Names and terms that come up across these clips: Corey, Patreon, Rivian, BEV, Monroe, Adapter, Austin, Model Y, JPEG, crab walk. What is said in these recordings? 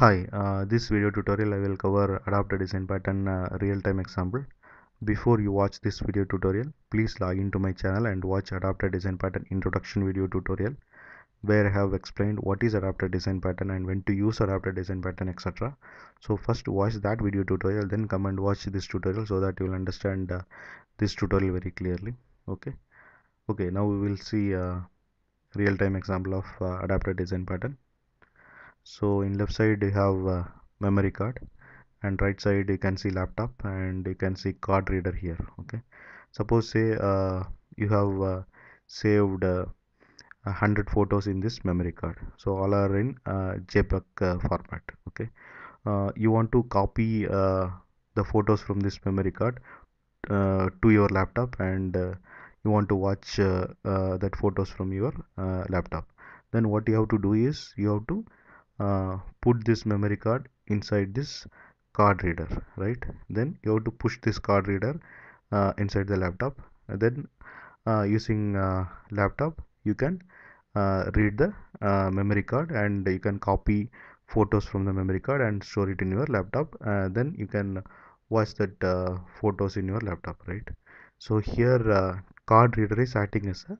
Hi, this video tutorial I will cover adapter design pattern real-time example. Before you watch this video tutorial, please log into my channel and watch adapter design pattern introduction video tutorial where I have explained what is adapter design pattern and when to use adapter design pattern, etc. So first watch that video tutorial, then come and watch this tutorial so that you will understand this tutorial very clearly. Okay, now we will see real-time example of adapter design pattern. So in left side you have memory card and right side you can see laptop and you can see card reader here. Okay, suppose say you have saved 100 photos in this memory card, so all are in JPEG format. Okay, you want to copy the photos from this memory card to your laptop and you want to watch that photos from your laptop. Then what you have to do is you have to put this memory card inside this card reader, right? Then you have to push this card reader inside the laptop, and then using laptop you can read the memory card and you can copy photos from the memory card and store it in your laptop. Then you can watch that photos in your laptop, right? So here card reader is acting as an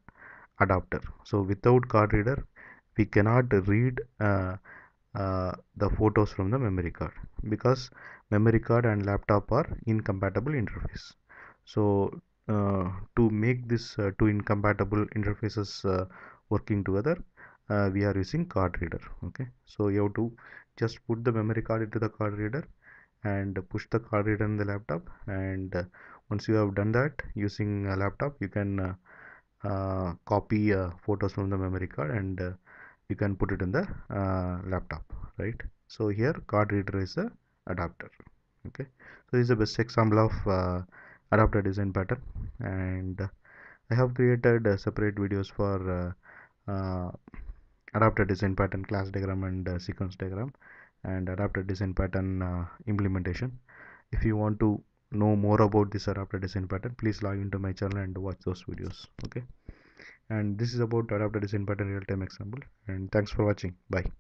adapter. So without card reader we cannot read the photos from the memory card because memory card and laptop are incompatible interface. So to make this two incompatible interfaces working together, we are using card reader. Okay, so you have to just put the memory card into the card reader and push the card reader in the laptop, and once you have done that using a laptop you can copy photos from the memory card and you can put it in the laptop, right? So here card reader is the adapter. Okay, so this is the best example of adapter design pattern, and I have created separate videos for adapter design pattern class diagram and sequence diagram and adapter design pattern implementation. If you want to know more about this adapter design pattern, please log into my channel and watch those videos. Okay, and this is about adapter design pattern real-time example, and thanks for watching. Bye.